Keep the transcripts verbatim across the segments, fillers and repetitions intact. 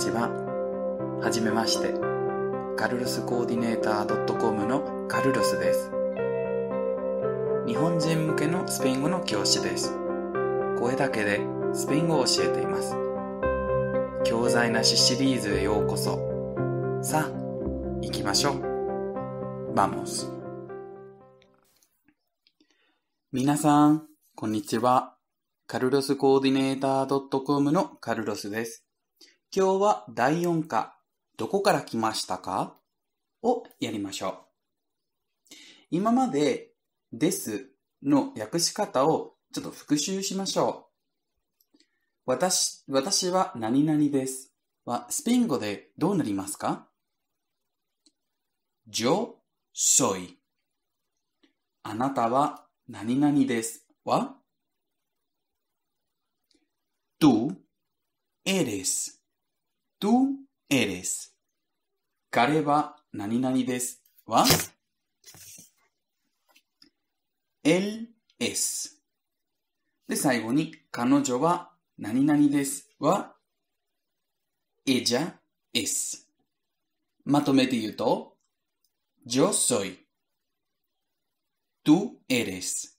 ちは。はじめまして。カルロスコーディネーター .com のカルロスです。日本人向けのスペイン語の教師です。声だけでスペイン語を教えています。教材なしシリーズへようこそ。さあ、行きましょう。Vamos。みなさん、こんにちは。カルロスコーディネーター .com のカルロスです。今日はだいよん課、どこから来ましたかをやりましょう。今までですの訳し方をちょっと復習しましょう。私、私は何々ですはスペイン語でどうなりますか？ Yo soy。 あなたは何々ですはTú eres. Tú eres. 彼は何々ですは Él es. で、最後に彼女は何々ですは Ella es. まとめて言うと Yo soy. Tú eres.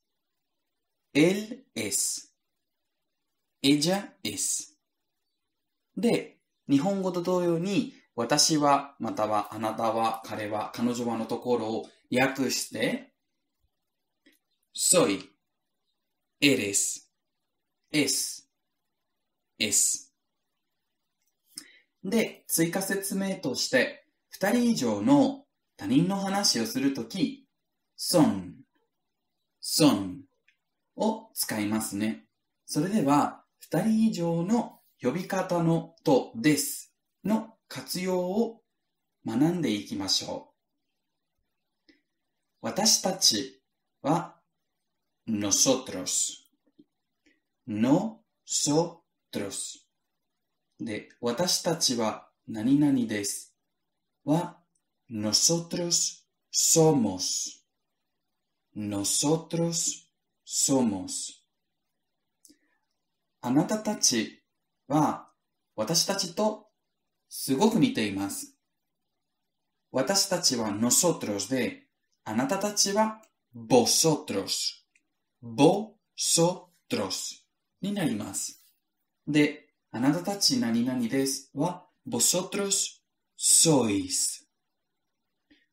Él es.Ella es。 で、日本語と同様に私は、または、あなたは、彼は、彼女はのところを略して soy、eres、es、es で、追加説明としてふたり以上の他人の話をするとき son、son を使いますね。それではふたり以上の呼び方のとですの活用を学んでいきましょう。私たちは nosotros、nosotros で、私たちは何々ですは nosotros somos、nosotros somos。あなたたちは私たちとすごく似ています。私たちは nosotros で、あなたたちは vosotros、vosotros になります。で、あなたたち何々ですは vosotros sois。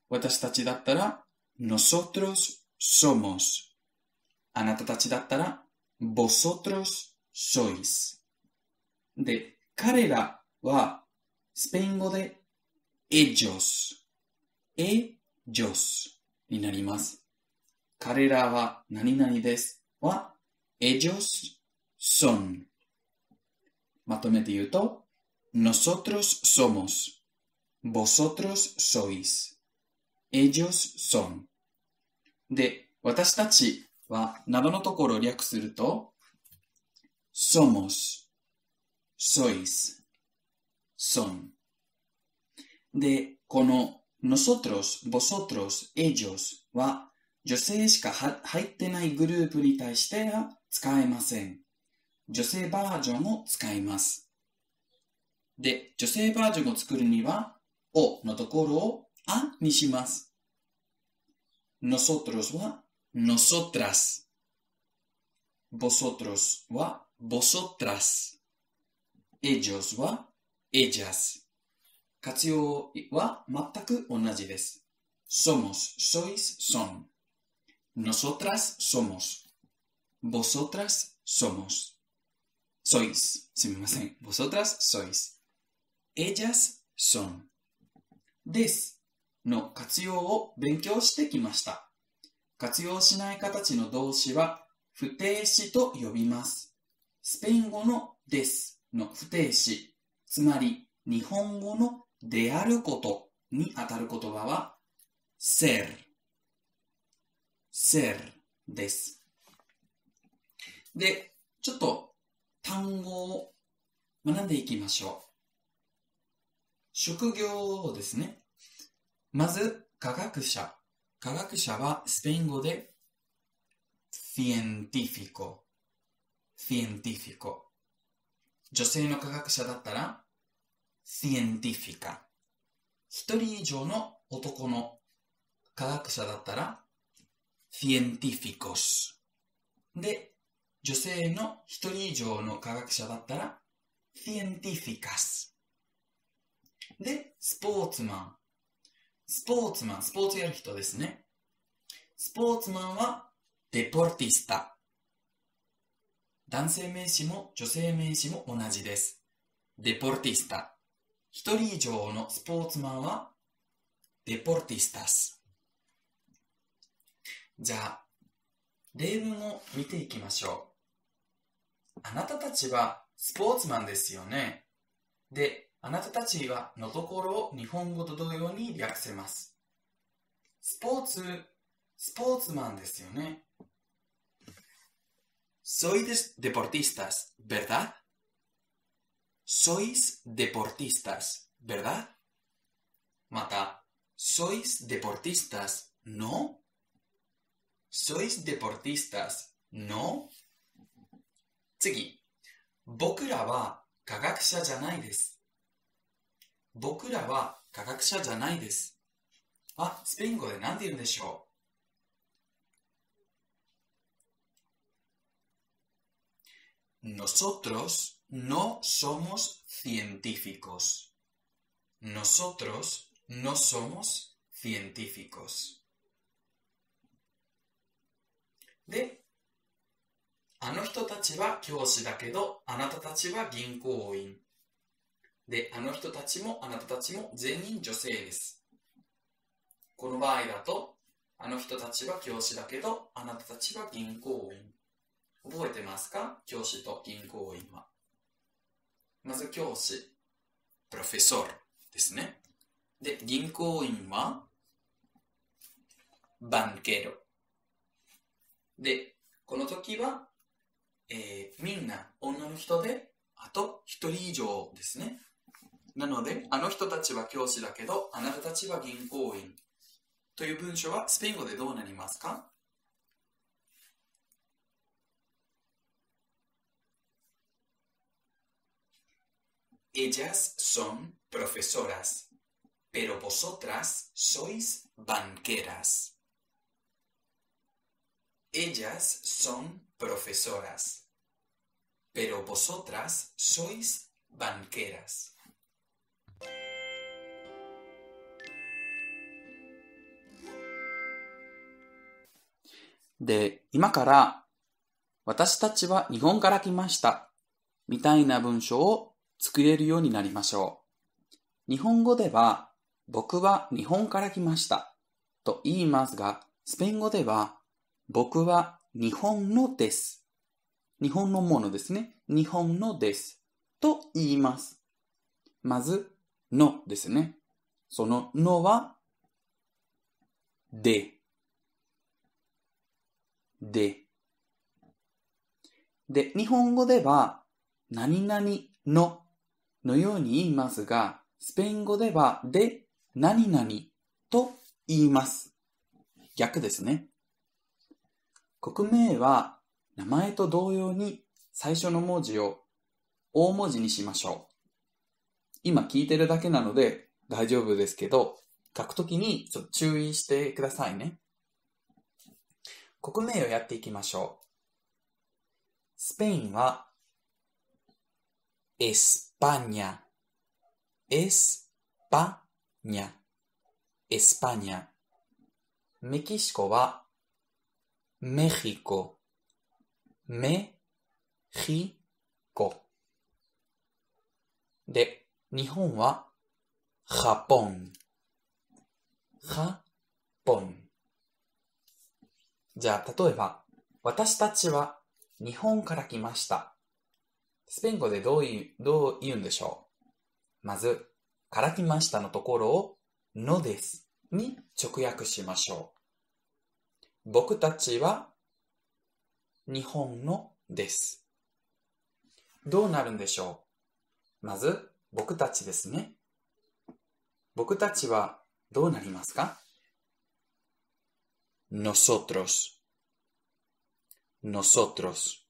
私たちだったら nosotros somos。あなたたちだったら vosotros sois。 で、彼らはスペイン語で ellos、ellos になります。彼らは何々ですは ellos son。 まとめて言うと nosotros somos、vosotros sois、ellos son。 で、私たちはなどのところを略するとsomos、sois、son。 で、この nosotros、vosotros、ellos は女性しか入ってないグループに対しては使えません。女性バージョンを使います。で、女性バージョンを作るには o のところを a にします。nosotros は nosotras、vosotros はvosotras、ellos は ellas。 活用は全く同じです。somos、sois、son。 nosotras somos。 vosotras somos。 sois。 すみません。vosotras sois。 ellas son。 ですの活用を勉強してきました。活用しない形の動詞は不定詞と呼びます。スペイン語のですの不定詞、つまり日本語のであることにあたる言葉は ser、ser です。で、ちょっと単語を学んでいきましょう。職業ですね。まず科学者。科学者はスペイン語で científico。científico。 女性の科学者だったら científica。一人以上の男の科学者だったら científicos。で、女性の一人以上の科学者だったら científicas。で、スポーツマン。スポーツマン、スポーツやる人ですね。スポーツマンはデポルティスタ。男性名詞も女性名詞も同じです。デポルティスタ。一人以上のスポーツマンはデポルティスタス。じゃあ、例文を見ていきましょう。あなたたちはスポーツマンですよね。で、あなたたちはのところを日本語と同様に略せます。スポーツ、スポーツマンですよね。Sois deportistas, ¿verdad? Sois deportistas, ¿verdad? また、sois deportistas, ¿no? Sois deportistas, ¿no? 次、僕らは科学者じゃないです。僕らは科学者じゃないです。あ、スペイン語で何て言うんでしょう？Nosotros no somos científicos. Nosotros no somos científicos. で、あの人たちは教師だけど、あなたたちは銀行員。で、あの人たちもあなたたちも全員女性です。この場合だと、あの人たちは教師だけど、あなたたちは銀行員。覚えてますか？教師と銀行員は。まず教師、プロフェッソルですね。で、銀行員は、バンケロ。で、この時は、えー、みんな女の人で、あと一人以上ですね。なので、あの人たちは教師だけど、あなたたちは銀行員。という文章はスペイン語でどうなりますか？Ellas son profesoras, pero vosotras sois banqueras. Ellas son profesoras, pero vosotras sois banqueras. De 今から私たちは日本から来ましたみたいな文章を作れるようになりましょう。日本語では、僕は日本から来ましたと言いますが、スペイン語では、僕は日本のです。日本のものですね。日本のです。と言います。まず、のですね。そののは、で。で。で、日本語では、何々ののように言いますが、スペイン語では、で、何々と言います。逆ですね。国名は、名前と同様に最初の文字を大文字にしましょう。今聞いてるだけなので大丈夫ですけど、書くときにちょっと注意してくださいね。国名をやっていきましょう。スペインは、España, España, España. メキシコは México, México. で、日本は Japón, Japón. じゃあ、例えば、私たちは日本から来ました。スペイン語でどう言う、どう言うんでしょう？まず、から来ましたのところを、のですに直訳しましょう。僕たちは、日本のです。どうなるんでしょう？まず、僕たちですね。僕たちは、どうなりますか？ Nosotros。Nosotros。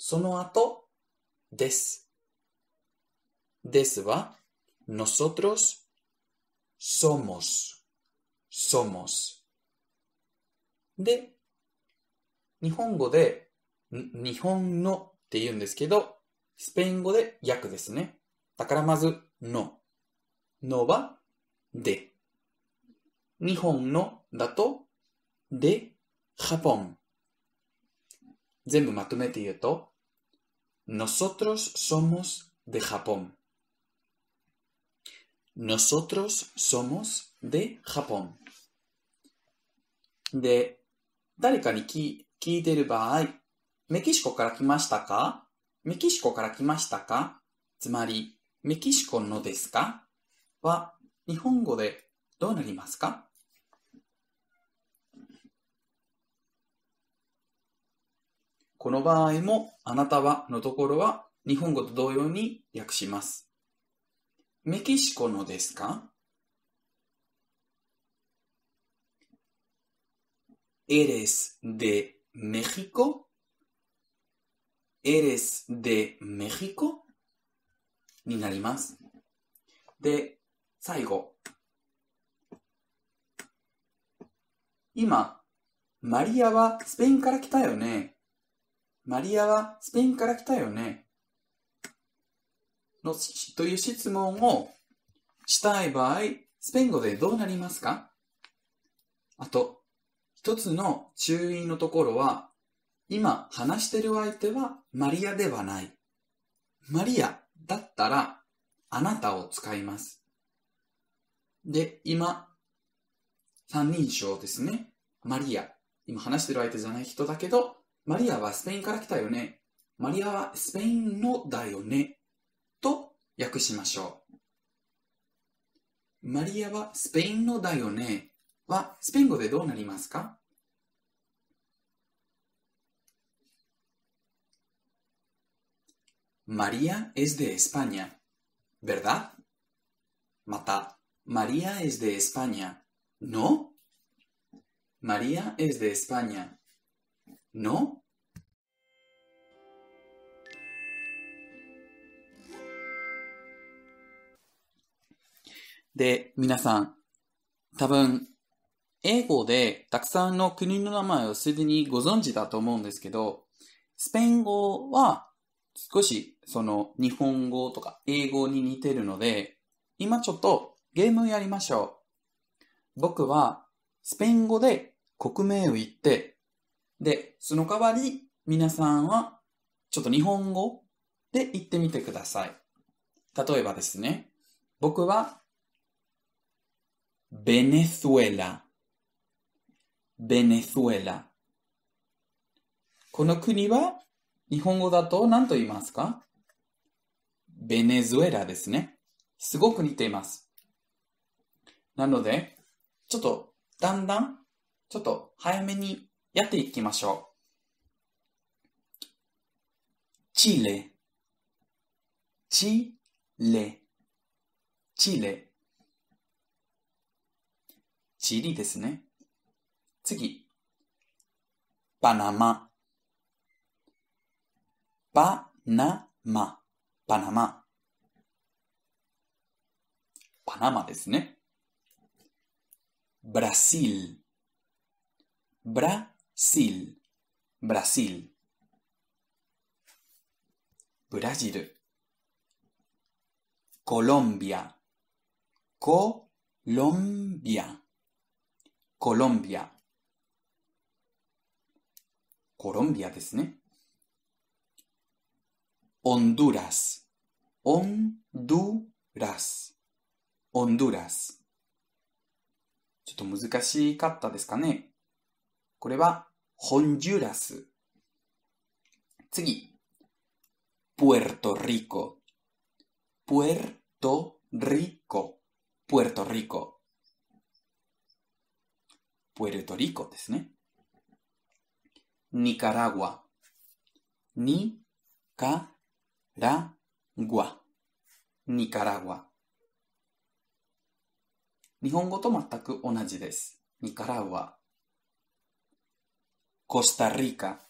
その後、です。ですは、nosotros somos, somos。で、日本語で、日本のって言うんですけど、スペイン語で訳ですね。だからまず、の。のは、で。日本のだと、で、ジャポン。全部まとめて言うと、nosotros somos de Japón。nosotros somos de Japón。で、誰かに聞いている場合、メキシコから来ましたか?メキシコから来ましたか?つまり、メキシコのですか?は、日本語でどうなりますか?この場合も、あなたはのところは、日本語と同様に訳します。メキシコのですか?¿Eres de México?Eres de México? になります。で、最後。今、マリアはスペインから来たよね。マリアはスペインから来たよね。のという質問をしたい場合、スペイン語でどうなりますか?あと、一つの注意のところは、今話してる相手はマリアではない。マリアだったらあなたを使います。で、今、三人称ですね。マリア。今話してる相手じゃない人だけど、マリアはスペインから来たよね。マリアはスペインのだよね。と訳しましょう。マリアはスペインのだよね。はスペイン語でどうなりますか?María es de España, ¿verdad? また、María es de España, ¿no? María es de España, ¿no? De、皆さん、多分、英語でたくさんの国の名前をすでにご存知だと思うんですけど、スペイン語は、少し、その、日本語とか英語に似てるので、今ちょっとゲームをやりましょう。僕は、スペイン語で国名を言って、で、その代わり、皆さんは、ちょっと日本語で言ってみてください。例えばですね、僕は、ベネズエラ。ベネズエラ。この国は、日本語だと何と言いますか?ベネズエラですね。すごく似ています。なので、ちょっとだんだん、ちょっと早めにやっていきましょう。チレ、チレ、チレ、チリですね。次、パナマ。パナマ、パナマ。パナマですね。ブラジル、ブラジル、ブラジル。ブラジル。コロンビア、コロンビア、コロンビア。コロンビアですね。Honduras, Honduras, Honduras。 ちょっと難しかったですかね。これは、ホンジュラス。次、Puerto Rico, Puerto Rico, Puerto Rico。 Puerto Rico ですね。Nicaragua, Nicaragua。ラグア、ニカラグア。日本語と全く同じです。ニカラグア。コスタリカ、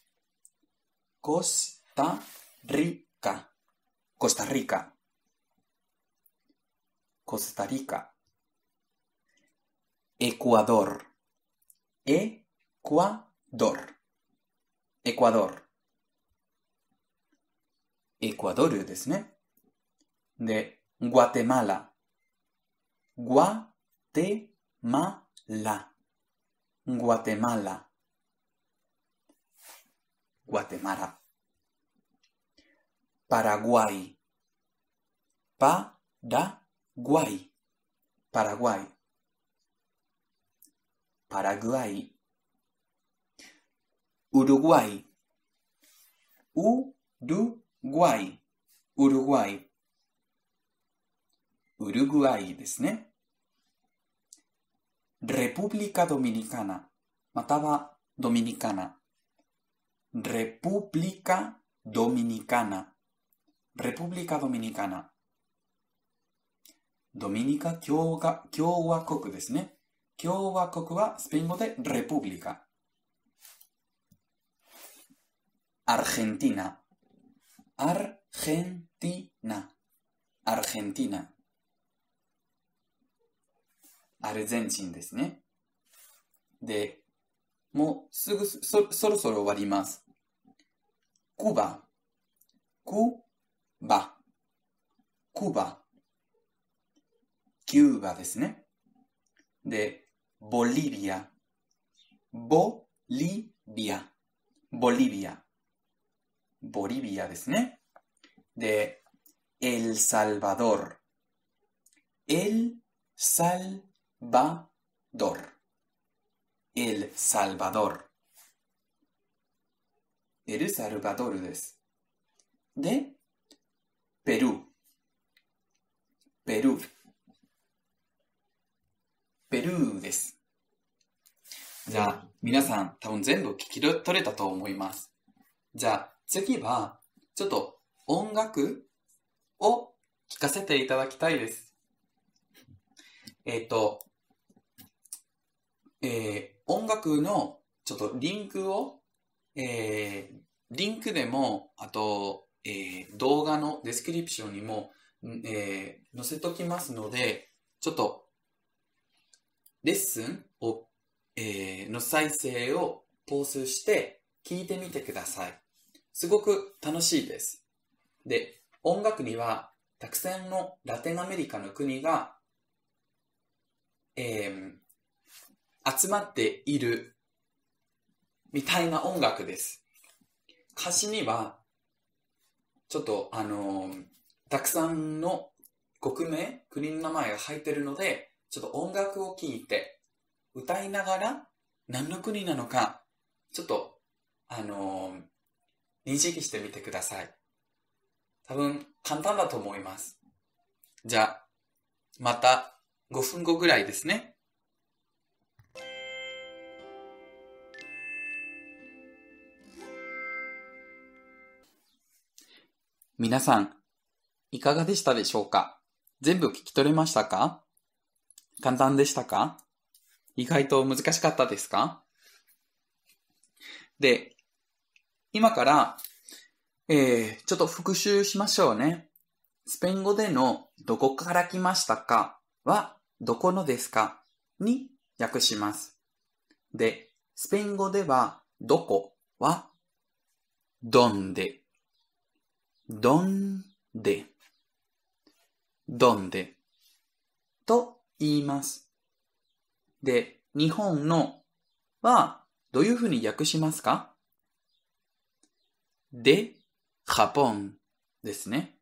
コスタリカ、コスタリカ。Costa Rica. Ecuador. E-cua-dor. Ecuador. Ecuadorですね。で、Guatemala. Guatemala. Guatemala. Guatemala. Paraguay. Pa-da-guay. Paraguay. Paraguay. Uruguay. U-du-guay. Uruguay. Uruguay ですね。República Dominicana. またはドミニカナ。República Dominicana. República Dominicana. ドミニカ共和国ですね。共和国はスペイン語で República。Argentina. Argentina. Argentina. アルゼンチンですね。で、もうすぐ そ, そろそろ終わります。クバ、クバ、クバ、キューバですね。で、ボリビア、ボリビア、ボリビア、ボリビアですね。で、エルサルバドル、エルサルバドル。El Salvador. El Salvador です。で、ペルー。ペルー。ペルーです。じゃあ、皆さん、多分全部聞き取れたと思います。じゃあ、次は、ちょっと音楽を聴かせていただきたいです。えっと、えー、音楽のちょっとリンクを、えー、リンクでも、あと、えー、動画のデスクリプションにも、えー、載せときますので、ちょっとレッスンを、えー、の再生をポーズして聞いてみてください。すごく楽しいです。で、音楽にはたくさんのラテンアメリカの国が、えー集まっているみたいな音楽です。歌詞にはちょっとあのー、たくさんの国名、国の名前が入っているので、ちょっと音楽を聴いて歌いながら何の国なのかちょっとあのー、認識してみてください。多分簡単だと思います。じゃあまたごふんごぐらいですね。皆さん、いかがでしたでしょうか？全部聞き取れましたか？簡単でしたか？意外と難しかったですか？で、今から、えー、ちょっと復習しましょうね。スペイン語でのどこから来ましたかはどこのですかに訳します。で、スペイン語ではどこはどんで。donde, donde と言います。で、日本のはどういうふうに訳しますか？で、Japón ですね。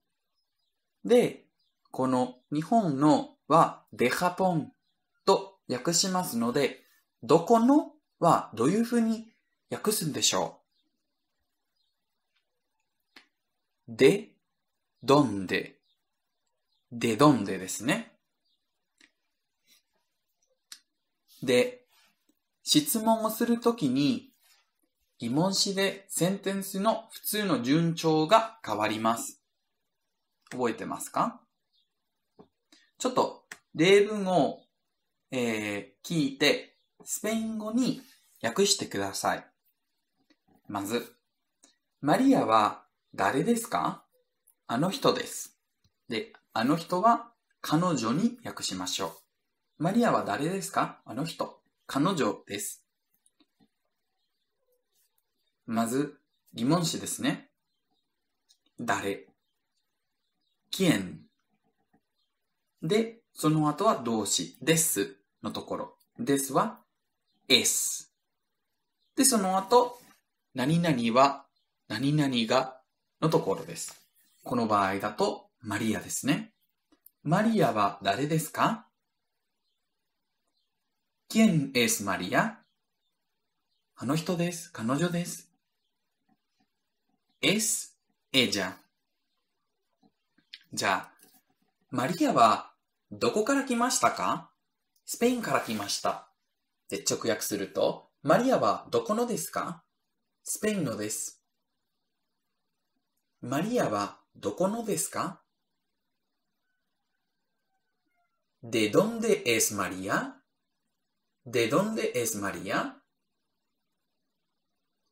で、この日本のはで Japón と訳しますので、どこのはどういうふうに訳すんでしょう？で、どんで、でどんでですね。で、質問をするときに疑問詞でセンテンスの普通の順調が変わります。覚えてますか？ちょっと例文を、えー、聞いてスペイン語に訳してください。まず、マリアは誰ですか？あの人です。で、あの人は彼女に訳しましょう。マリアは誰ですか？あの人。彼女です。まず、疑問詞ですね。誰。quién。で、その後は動詞、ですのところ。ですは、es。で、その後、何々は、何々がのところです。この場合だと、マリアですね。マリアは誰ですか？ ¿Quién es María? あの人です。彼女です。es ella。じゃあ、マリアはどこから来ましたか？スペインから来ました。で、直訳すると、マリアはどこのですか？スペインのです。マリアはどこのですか？¿De dónde es María? ¿De dónde es María?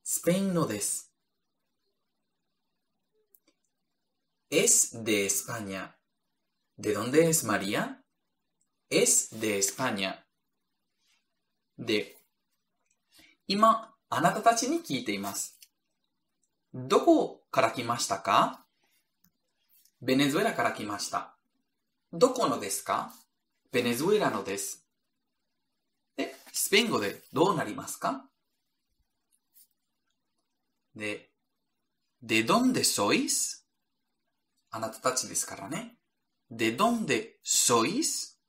スペインのです。¿Es de España? ¿De dónde es María? ¿Es de España? で、今、あなたたちに聞いています。どこから来ましたか？ベネズエラから来ました。どこのですか？ベネズエラのです。で、スペイン語でどうなりますか？で、でどんでソイス？あなたたちですからね。でどんでソイス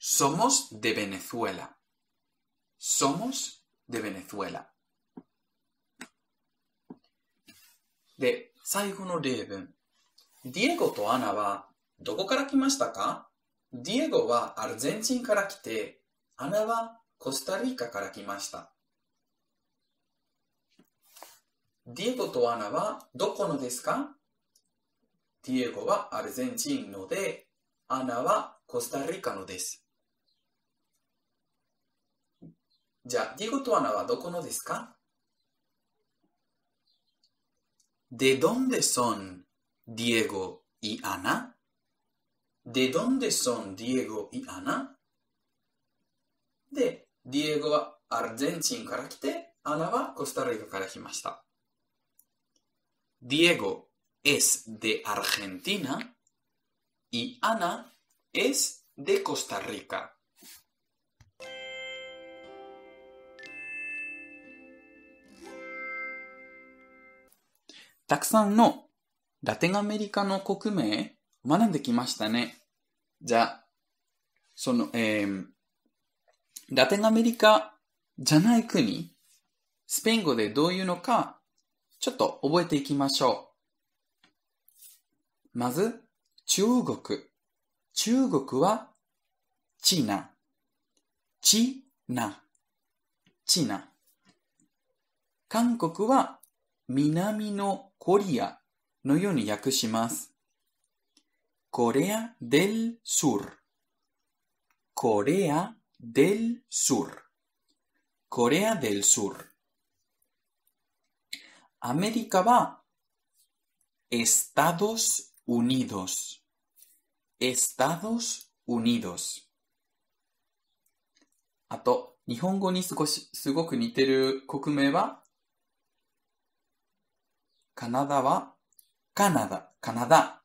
？somos de Venezuela。somos de Venezuela。で、最後の例文。ディエゴとアナはどこから来ましたか？ディエゴはアルゼンチンから来て、アナはコスタリカから来ました。ディエゴとアナはどこのですか？ディエゴはアルゼンチンので、アナはコスタリカのです。じゃあ、ディエゴとアナはどこのですか？¿De dónde son Diego y Ana?で、どんでそん、ディエゴ、イアナ。で、ディエゴはアルゼンチンから来て、アナはコスタリカから来ました。ディエゴ es de Argentina y Ana es de Costa Rica。たくさんのラテンアメリカの国名学んできましたね。じゃあ、その、えー、ラテンアメリカじゃない国、スペイン語でどういうのか、ちょっと覚えていきましょう。まず、中国。中国は、チナ。チナ。チナ。韓国は、南のコリアのように訳します。Corea del Sur. Corea del Sur. Corea del Sur. América va. Estados Unidos. Estados Unidos. あと、日本語にすごし、すごく似てる国名は、カナダは、カナダ、カナダ。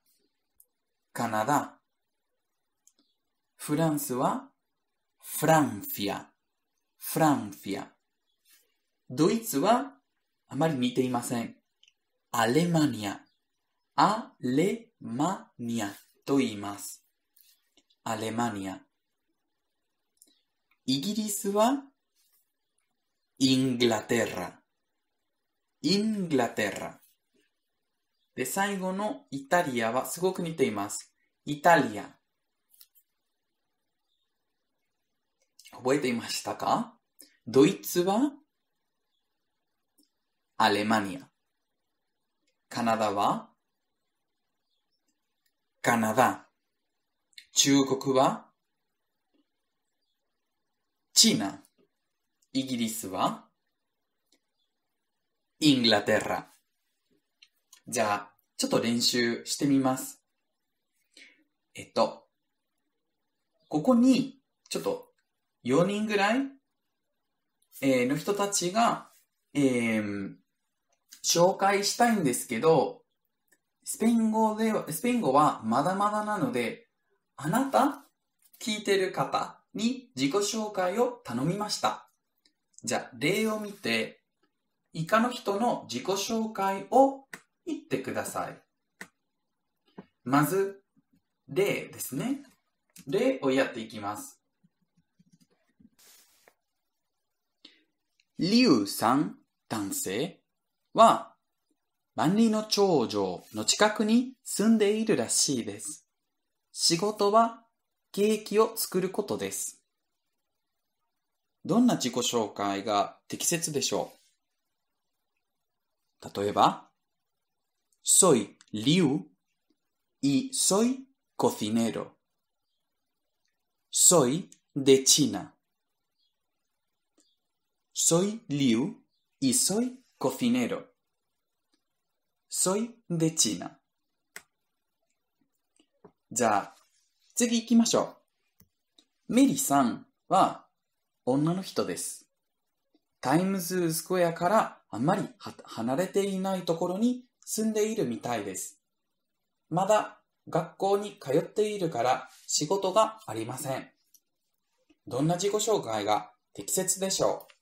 カナダ。フランスはフランフィア。フランフィア。ドイツはあまり似ていません。アレマニア。アレマニアと言います。アレマニア。イギリスはイングラテラ。イングラテラ。で、最後のイタリアはすごく似ています。イタリア。覚えていましたか？ドイツはアレマニア。カナダはカナダ。中国はチナ。イギリスはイングラテラ。じゃあ、ちょっと練習してみます。えっと、ここに、ちょっと、よにんぐらい、えー、の人たちが、えー、紹介したいんですけど、スペイン語で、スペイン語はまだまだなので、あなた、聞いてる方に自己紹介を頼みました。じゃあ、例を見て、以下の人の自己紹介を言ってください。まず、例ですね。例をやっていきます。リュウさん、男性は、万里の長城の近くに住んでいるらしいです。仕事はケーキを作ることです。どんな自己紹介が適切でしょう？例えば、Soy Liu y soy cocinero. Soy de China. Soy Liu y soy cocinero. Soy de China. じゃあ、次行きましょう。メリさんは女の人です。タイムズスクエアからあまり離れていないところに住んでいるみたいです。まだ学校に通っているから仕事がありません。どんな自己紹介が適切でしょう？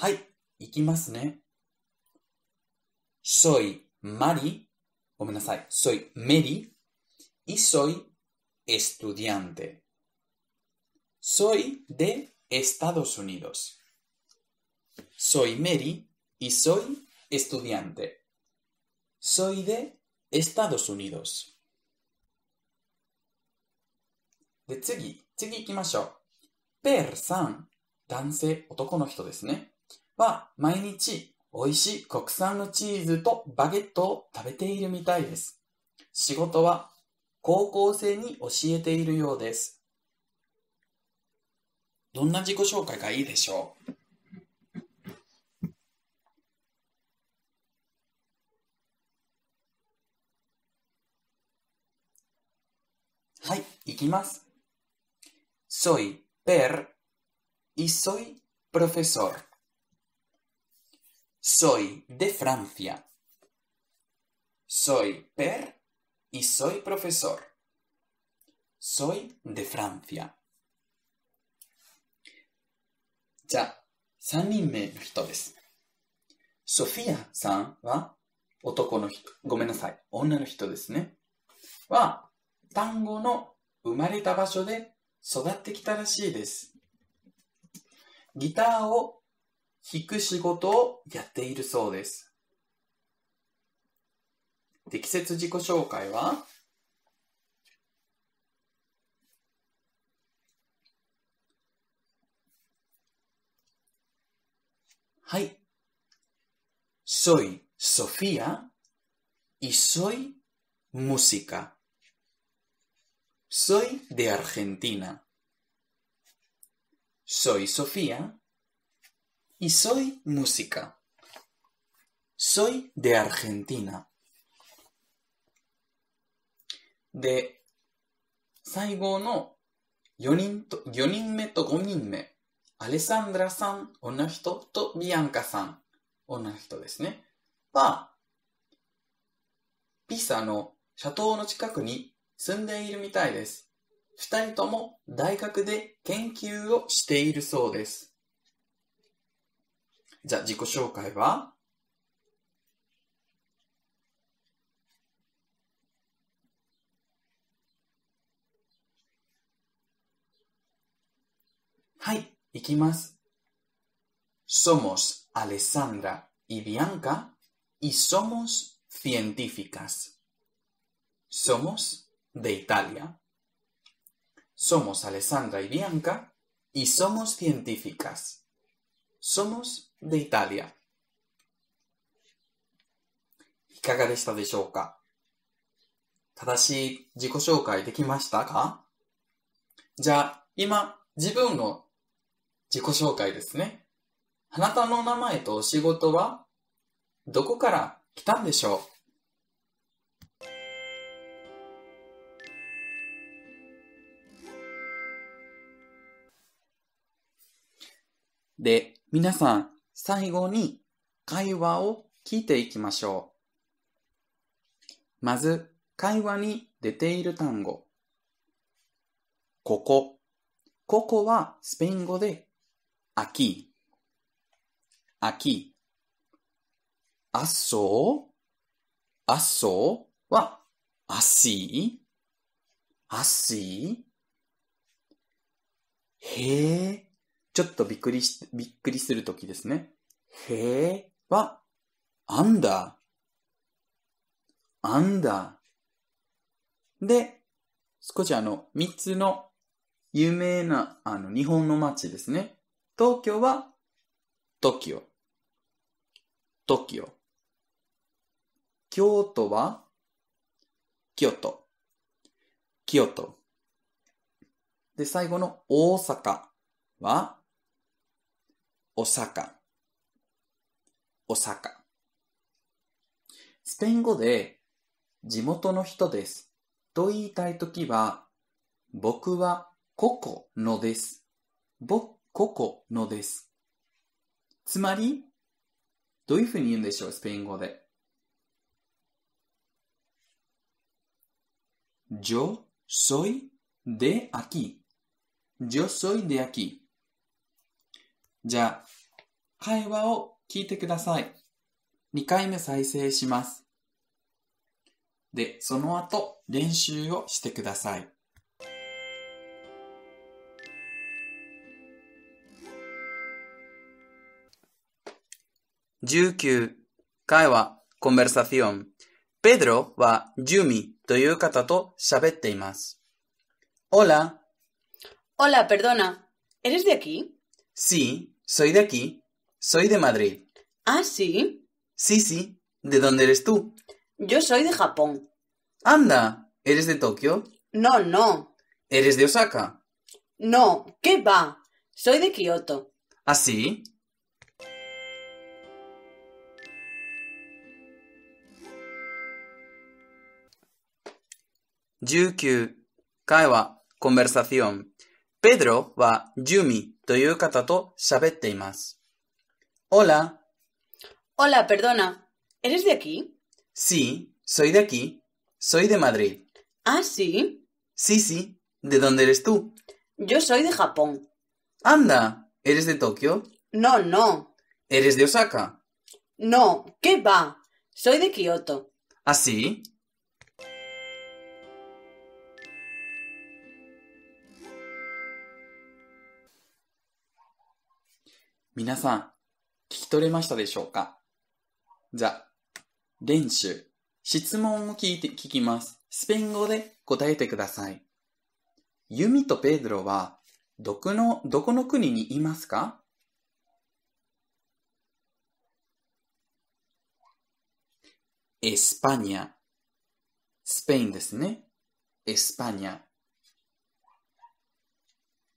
はい、いきますね。Soy Mari、ごめんなさい、Soy Mary y soy estudiante。Soy de Estados Unidos. Soy Mary y soy estudiante. Soy de Estados Unidos. で、次、次行きましょう。Perさん、男性、男の人ですね。は、毎日、美味しい国産のチーズとバゲットを食べているみたいです。仕事は、高校生に教えているようです。どんな自己紹介がいいでしょう？はい、いきます。Soy Per y soy profesor. Soy de Francia. Soy Per y soy profesor. Soy de Francia.じゃあ、さんにんめの人です。ソフィアさんは、男の人、ごめんなさい、女の人ですね。は、単語の生まれた場所で育ってきたらしいです。ギターを弾く仕事をやっているそうです。適切自己紹介は、はい。Soy Sofía y soy música. Soy de Argentina. Soy Sofía y soy música. Soy de Argentina. で、最後のよにんと、よにんめとごにんめ。アレサンドラさん、女の人とビアンカさん、女の人ですね。は、ピサのシャトーの近くに住んでいるみたいです。二人とも大学で研究をしているそうです。じゃあ自己紹介は？はい。いきます。Somos Alessandra y Bianca y somos científicas. Somos de Italia. Somos Alessandra y Bianca y somos científicas. Somos de Italia. いかがでしたでしょうか？正しい自己紹介できましたか？じゃあ、今、自分の自己紹介ですね。あなたの名前とお仕事はどこから来たんでしょう？で、皆さん、最後に会話を聞いていきましょう。まず、会話に出ている単語。ここ。ここはスペイン語で、aquí。aquí。assó。assóは、así。así。へえ。ちょっとびっくりし、びっくりするときですね。へーは、あんだ。あんだ。で、少しあの、三つの有名な、あの、日本の街ですね。東京は、東京。東京。京都は、京都。京都。で、最後の大阪は、おさか、おさか。スペイン語で地元の人ですと言いたいときは、僕はここのです。僕、ここのです。つまり、どういうふうに言うんでしょう、スペイン語で。Yo soy de aquí。Yo soy de aquí。じゃあ、会話を聞いてください。にかいめ再生します。で、その後、練習をしてください。じゅうきゅう、会話、コンバサション。Pedro は、ジュミという方と喋っています。Hola。Hola, perdona. ¿Eres de aquí? Sí.Soy de aquí. Soy de Madrid. ¿Ah, sí? Sí, sí. ¿De dónde eres tú? Yo soy de Japón. Anda, ¿eres de Tokio? No, no. ¿Eres de Osaka? No, ¿qué va? Soy de Kioto. ¿Ah, sí? diecinueve. 会話 conversación.Pedro はユミという方と喋っています。Hola。Hola, perdona. ¿Eres de aquí? Sí, soy de aquí. Soy de Madrid. ¿Ah, sí? Sí, sí. ¿De dónde eres tú? Yo soy de Japón. Anda, ¿eres de Tokio? No, no. ¿Eres de Osaka? No, ¿qué va? Soy de Kioto. ¿Ah, sí?皆さん、聞き取れましたでしょうか？じゃあ、練習。質問を聞いて、聞きます。スペイン語で答えてください。ユミとペドロは、どこの、どこの国にいますか？エスパニャ。スペインですね。エスパニャ。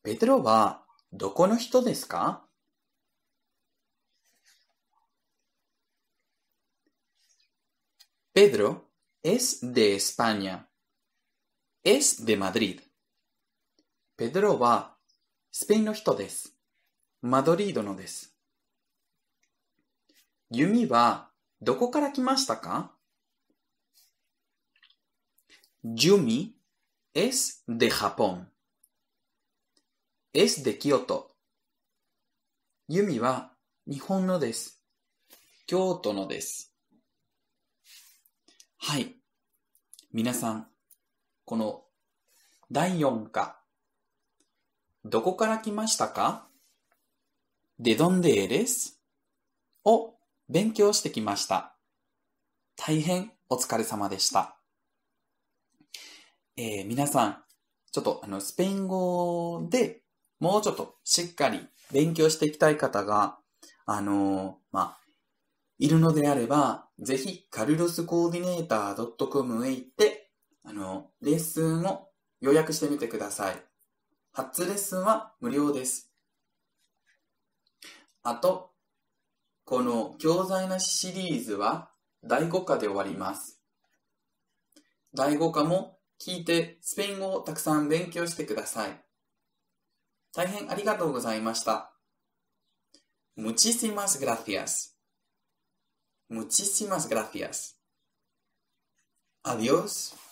ペドロは、どこの人ですか？Pedro es de España. Es de Madrid. Pedro はスペインの人です。マドリードのです。ユミはどこから来ましたか？ユミ es de Japón. Es de Kyoto. ユミは日本のです。京都のです。はい。皆さん、このだいよん課。どこから来ましたか？でどんでえですを勉強してきました。大変お疲れ様でした。えー、皆さん、ちょっとあのスペイン語でもうちょっとしっかり勉強していきたい方が、あのー、まあ、いるのであれば、ぜひ、カルロスコーディネーター .com へ行って、あの、レッスンを予約してみてください。初レッスンは無料です。あと、この教材なしシリーズはだいごかで終わります。だいごかも聞いてスペイン語をたくさん勉強してください。大変ありがとうございました。Muchísimas gracias. Muchísimas gracias. Adiós.